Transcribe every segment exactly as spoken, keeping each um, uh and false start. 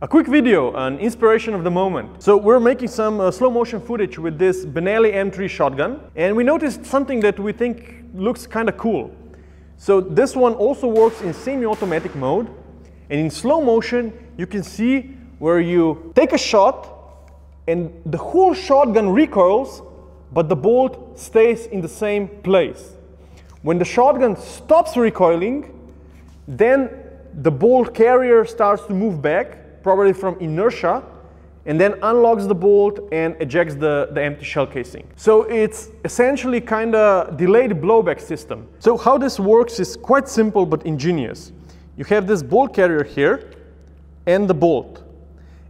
A quick video, an inspiration of the moment. So we're making some uh, slow motion footage with this Benelli M three shotgun, and we noticed something that we think looks kind of cool. So this one also works in semi-automatic mode, and in slow motion you can see where you take a shot and the whole shotgun recoils, but the bolt stays in the same place. When the shotgun stops recoiling, then the bolt carrier starts to move back, probably from inertia, and then unlocks the bolt and ejects the, the empty shell casing. So it's essentially kind of delayed blowback system. So how this works is quite simple but ingenious. You have this bolt carrier here and the bolt.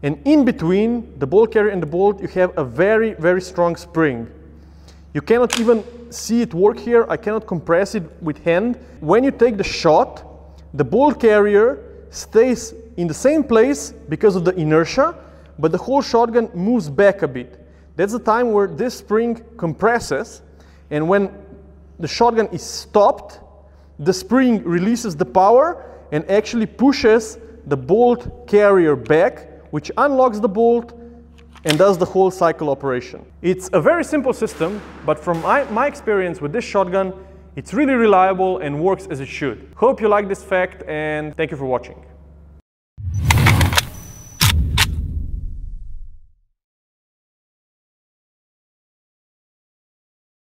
And in between the bolt carrier and the bolt you have a very, very strong spring. You cannot even see it work here. I cannot compress it with hand. When you take the shot, the bolt carrier stays in the same place because of the inertia, but the whole shotgun moves back a bit. That's the time where this spring compresses, and when the shotgun is stopped, the spring releases the power and actually pushes the bolt carrier back, which unlocks the bolt and does the whole cycle operation. It's a very simple system, but from my, my experience with this shotgun, it's really reliable and works as it should. Hope you like this fact, and thank you for watching.